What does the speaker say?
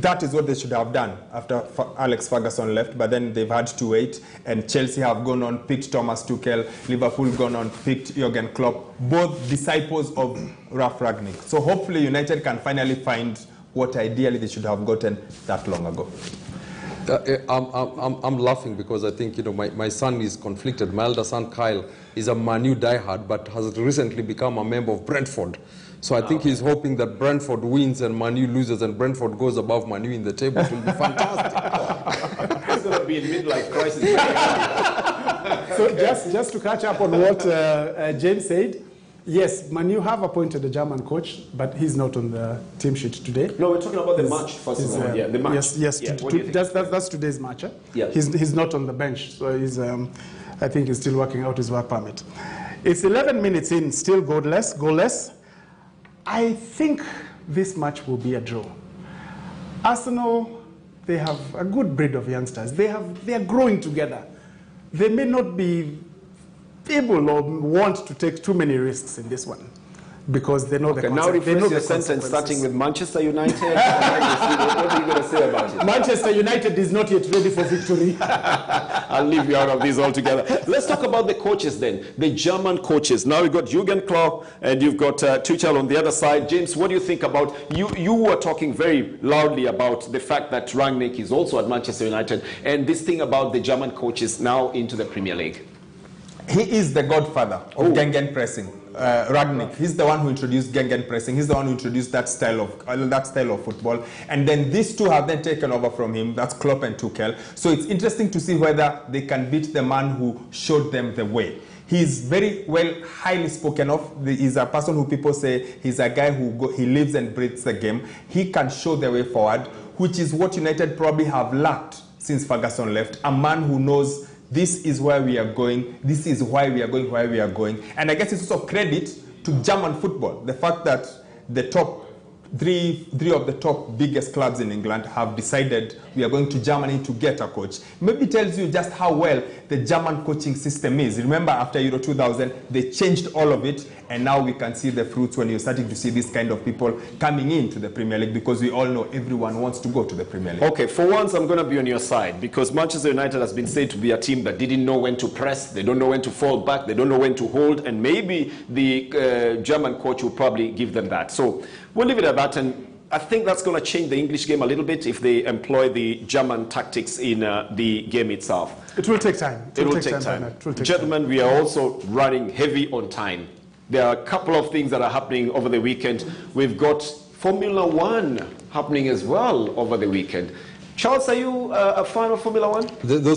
That is what they should have done after Alex Ferguson left, but then they've had to wait, and Chelsea have gone on, picked Thomas Tuchel, Liverpool gone on, picked Jürgen Klopp, both disciples of Ralf Rangnick. So hopefully United can finally find what ideally they should have gotten that long ago. I'm laughing because I think, you know, my son is conflicted. My elder son, Kyle, is a Manu diehard, but has recently become a member of Brentford. So I think he's hoping that Brentford wins and Manu loses and Brentford goes above Manu in the table. It will be fantastic. It's going to be a midlife crisis. So just to catch up on what James said, yes, Manu have appointed a German coach, but he's not on the team sheet today. No, we're talking about the match, first of all. Yeah, the match. Yes, yeah, that's today's match. Eh? Yeah. He's not on the bench, so he's, I think he's still working out his work permit. It's 11 minutes in, still goalless. I think this match will be a draw. Arsenal, they have a good breed of youngsters. They are growing together. They may not be able or want to take too many risks in this one, because they know the consequences. Now replace your sentence starting with Manchester United. What are you going to say about it? Manchester United is not yet ready for victory. I'll leave you out of this altogether. Let's talk about the coaches then, the German coaches. Now we've got Jürgen Klopp and you've got Tuchel on the other side. James, what do you think about, you were talking very loudly about the fact that Rangnick is also at Manchester United, and this thing about the German coaches now into the Premier League. He is the godfather of Gegenpressing. Rangnick, he's the one who introduced Gegenpressing. He's the one who introduced that style of football. And then these two have then taken over from him. That's Klopp and Tuchel. So it's interesting to see whether they can beat the man who showed them the way. He's very highly spoken of. He's a person who people say he's a guy who he lives and breathes the game. He can show the way forward, which is what United probably have lacked since Ferguson left. A man who knows, this is where we are going, this is why we are going, where we are going. And I guess it's also credit to German football, the fact that the top three of the top biggest clubs in England have decided we are going to Germany to get a coach. Maybe it tells you just how well the German coaching system is. Remember, after Euro 2000, they changed all of it, and now we can see the fruits when you're starting to see these kind of people coming into the Premier League, because we all know everyone wants to go to the Premier League. Okay, for once, I'm going to be on your side, because Manchester United has been said to be a team that didn't know when to press, they don't know when to fall back, they don't know when to hold, and maybe the German coach will probably give them that. So we'll leave it at that, and I think that's going to change the English game a little bit if they employ the German tactics in the game itself. It will take time. It will take time. Gentlemen, we are also running heavy on time. There are a couple of things that are happening over the weekend. We've got Formula One happening as well over the weekend. Charles, are you a fan of Formula One?